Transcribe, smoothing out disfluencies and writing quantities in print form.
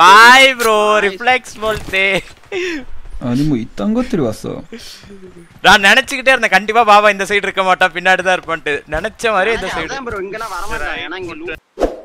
바이 브로 리플렉스 볼때 아니 뭐 이딴 것들이 왔어. 난 நினைச்சிட்டே இருந்தேன் கண்டிப்பா பாபா இந்த சைடு இருக்க மாட்டா பின்னாடி தான் இருப்பான்னு. நினைச்ச மாதிரி இந்த சைடு. அதான் bro இங்கலாம் வர மாட்டான். ஏனா இங்க